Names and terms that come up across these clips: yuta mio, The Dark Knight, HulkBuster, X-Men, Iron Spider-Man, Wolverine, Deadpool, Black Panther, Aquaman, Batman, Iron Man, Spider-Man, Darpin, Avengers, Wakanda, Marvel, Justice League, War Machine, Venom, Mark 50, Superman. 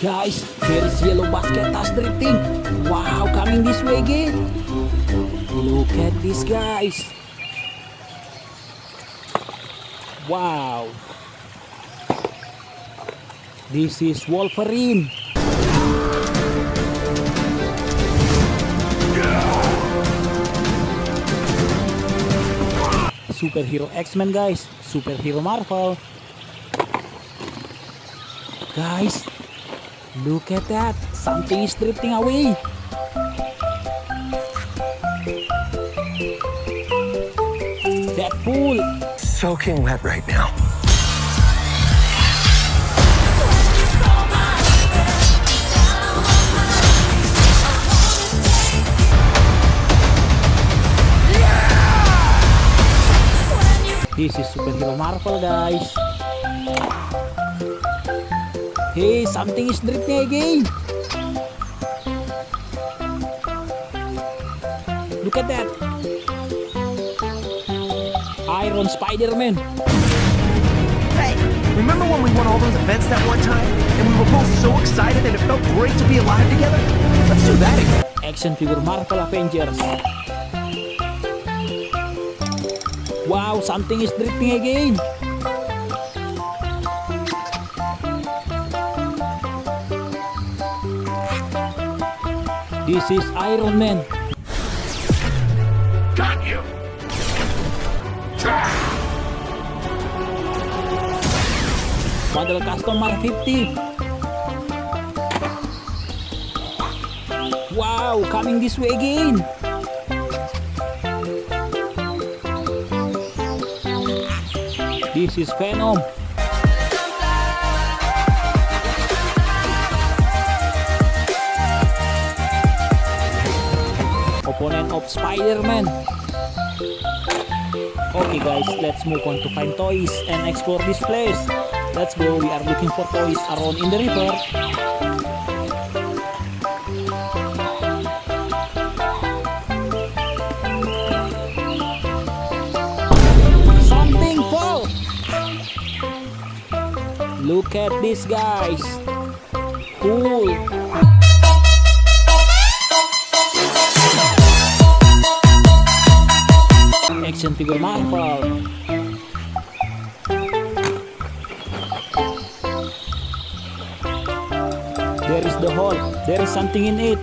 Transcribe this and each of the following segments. Guys, there is yellow basket that's drifting. Wow, coming this way again. Look at this, guys. Wow. This is Wolverine. Superhero X-Men, guys. Superhero Marvel. Guys, look at that. Something is drifting away. Deadpool. Soaking wet right now. This is superhero Marvel, guys. Hey, something is drifting again. Look at that. Iron Spider-Man. Hey, remember when we won all those events that one time? And we were both so excited and it felt great to be alive together? Let's do that again. Action figure Marvel Avengers. Wow, something is drifting again. This is Iron Man. Got you. Model custom Mark 50. Wow, coming this way again. This is Venom. Opponent of Spider-Man. Okay guys, let's move on to find toys and explore this place. Let's go, we are looking for toys around in the river. Look at this, guys. Cool. Action figure Marvel. There is the hole. There is something in it.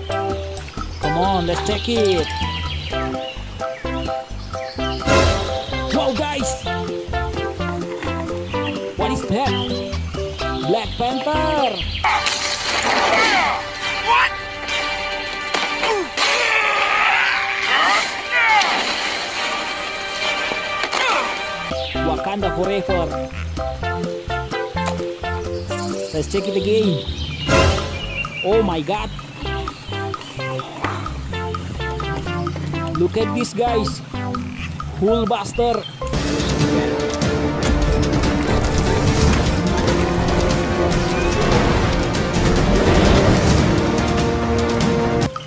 Come on, let's check it. Wow, guys. What is that? Black Panther. What? Wakanda forever. Let's check it again. Oh my god. Look at this, guys. Hulk Buster.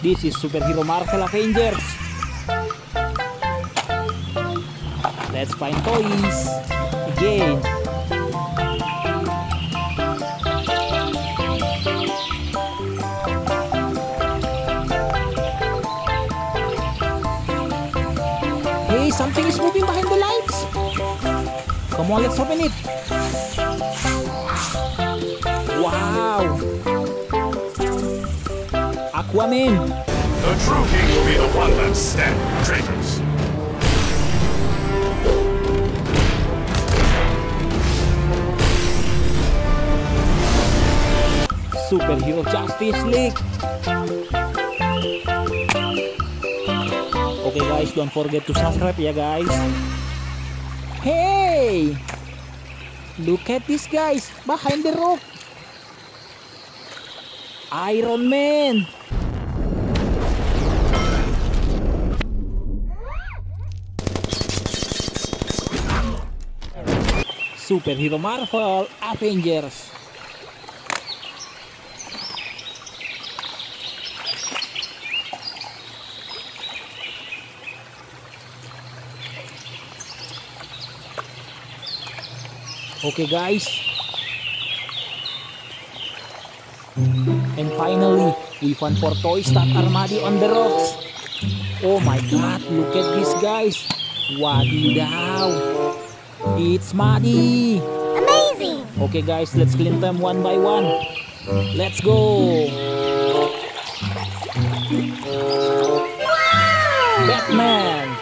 This is superhero Marvel Avengers. Let's find toys again. Hey, something is moving behind the lights. Come on, let's open it. Wow. Aquaman. The true king will be the one that stands traitors. Superhero Justice League. Okay guys, don't forget to subscribe ya guys. Hey, look at this guys, behind the rock. Iron Man. Superhero Marvel Avengers. Okay guys, And finally, we found four toys that are muddy on the rocks. Oh my god, look at this guys. Wadidaw, it's muddy. Amazing. Okay guys, let's clean them one by one. Let's go. Wow. Batman.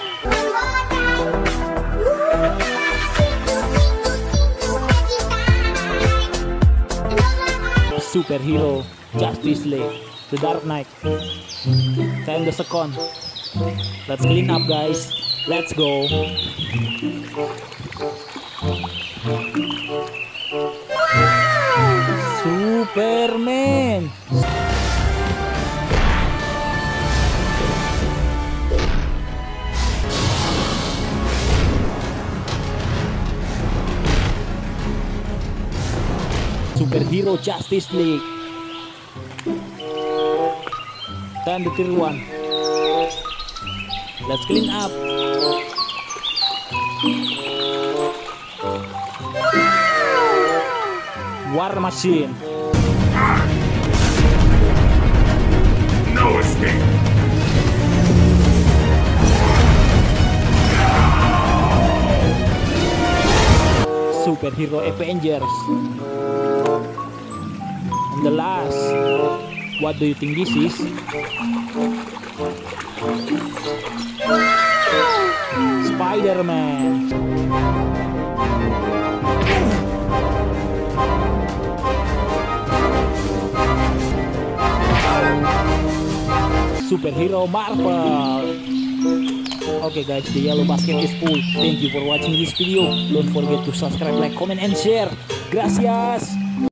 Superhero, Justice League, The Dark Knight. 10 seconds. Let's clean up guys. Let's go. Superman. Superhero Justice League. Time to clear one. Let's clean up. War Machine. No escape. Superhero Avengers. And the last, what do you think this is? Spider-Man. Superhero Marvel. Okay guys, the yellow basket is full. Thank you for watching this video. Don't forget to subscribe, like, comment, and share. Gracias.